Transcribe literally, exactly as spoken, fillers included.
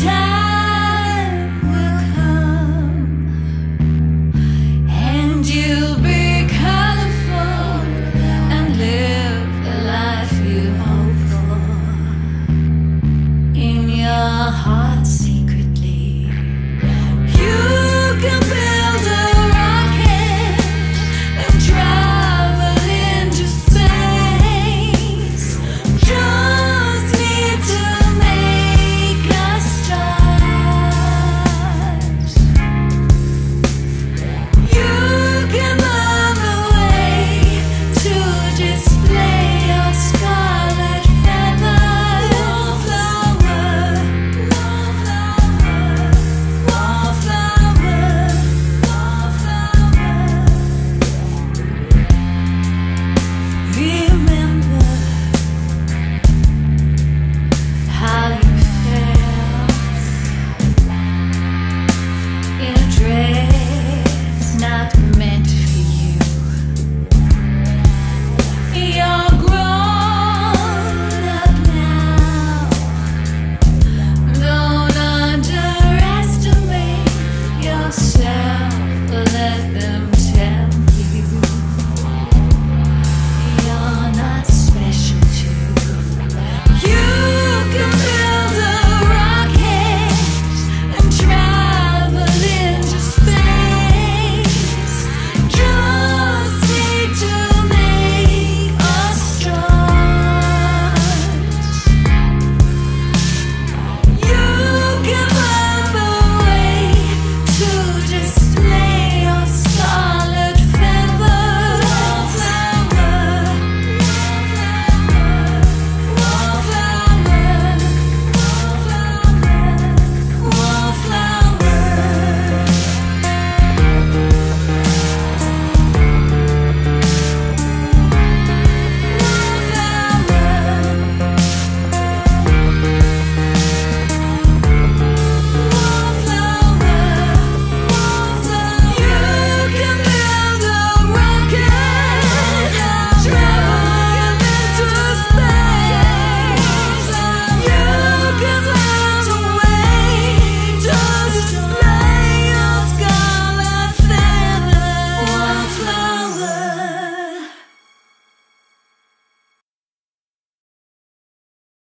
inside.